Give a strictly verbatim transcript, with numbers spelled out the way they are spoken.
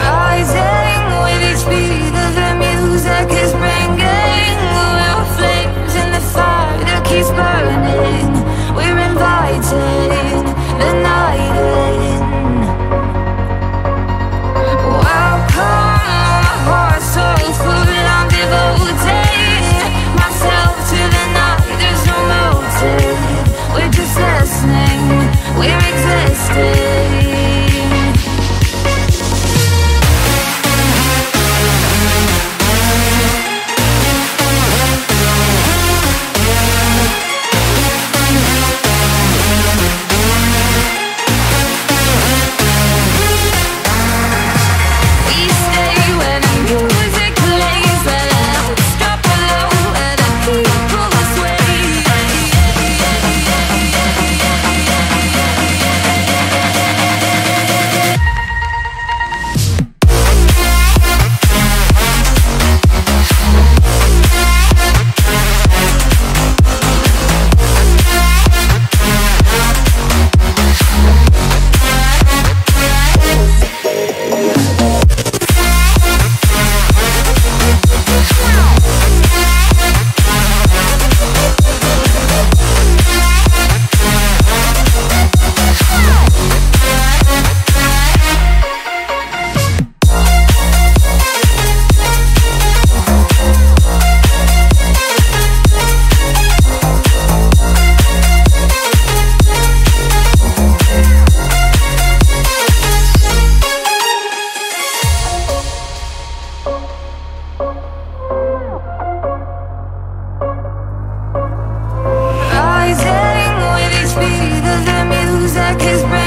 Rising with each beat of the music is breaking.